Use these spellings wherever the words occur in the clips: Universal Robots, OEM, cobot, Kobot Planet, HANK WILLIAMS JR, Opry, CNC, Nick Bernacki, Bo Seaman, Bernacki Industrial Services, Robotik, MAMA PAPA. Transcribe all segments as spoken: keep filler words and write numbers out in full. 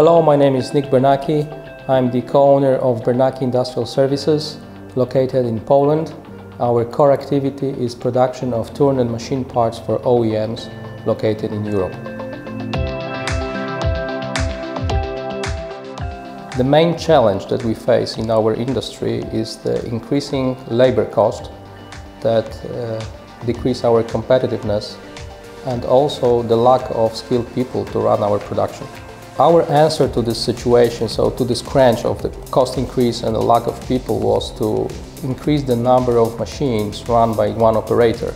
Hello, my name is Nick Bernacki. I'm the co-owner of Bernacki Industrial Services, located in Poland. Our core activity is production of turn and machine parts for O E Ms located in Europe. The main challenge that we face in our industry is the increasing labor cost that uh, decrease our competitiveness, and also the lack of skilled people to run our production. Our answer to this situation, so to this crunch of the cost increase and the lack of people, was to increase the number of machines run by one operator.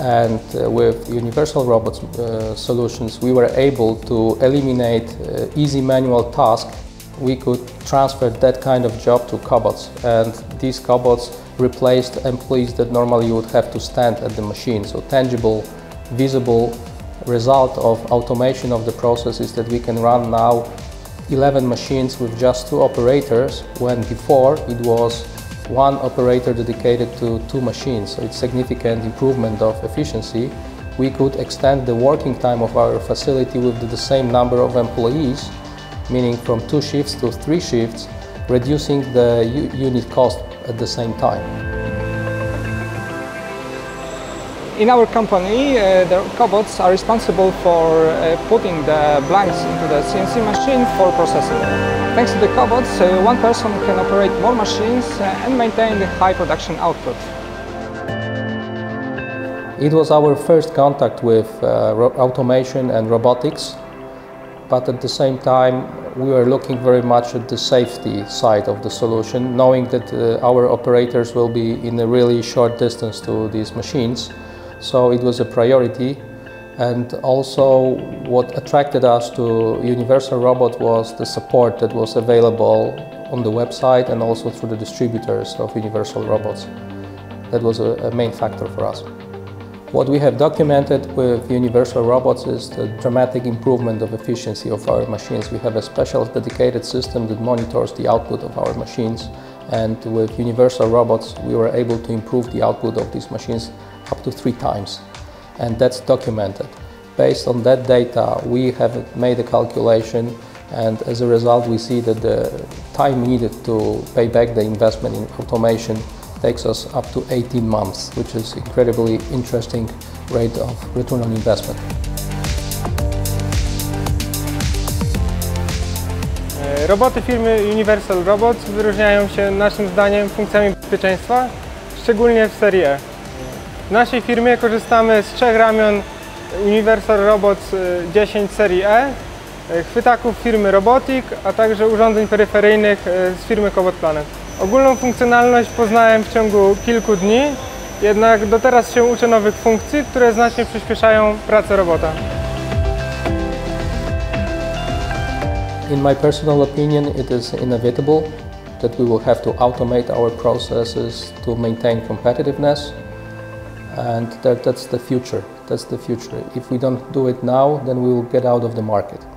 And uh, with Universal Robots uh, solutions, we were able to eliminate uh, easy manual tasks. We could transfer that kind of job to cobots, and these cobots replaced employees that normally would have to stand at the machine. So tangible, visible result of automation of the process is that we can run now eleven machines with just two operators, when before it was one operator dedicated to two machines. So it's significant improvement of efficiency. We could extend the working time of our facility with the same number of employees, meaning from two shifts to three shifts, reducing the unit cost at the same time. In our company, uh, the cobots are responsible for uh, putting the blanks into the C N C machine for processing. Thanks to the cobots, uh, one person can operate more machines uh, and maintain the high production output. It was our first contact with uh, automation and robotics, but at the same time we were looking very much at the safety side of the solution, knowing that uh, our operators will be in a really short distance to these machines. So it was a priority, and also what attracted us to Universal Robot was the support that was available on the website and also through the distributors of Universal Robots. That was a, a main factor for us. What we have documented with Universal Robots is the dramatic improvement of efficiency of our machines. We have a special dedicated system that monitors the output of our machines, and with Universal Robots we were able to improve the output of these machines up to three times, and that's documented. Based on that data, we have made a calculation, and as a result we see that the time needed to pay back the investment in automation takes us up to eighteen months, which is incredibly interesting rate of return on investment. Roboty firmy Universal Robots wyróżniają się naszym zdaniem funkcjami bezpieczeństwa, szczególnie w serii E. W naszej firmie korzystamy z trzech ramion Universal Robots dziesięć serii E, chwytaków firmy Robotik, a także urządzeń peryferyjnych z firmy Kobot Planet. Ogólną funkcjonalność poznałem w ciągu kilku dni, jednak do teraz się uczę nowych funkcji, które znacznie przyspieszają pracę robota. In my personal opinion, it is inevitable that we will have to automate our processes to maintain competitiveness. And that, that's the future, that's the future. If we don't do it now, then we will get out of the market.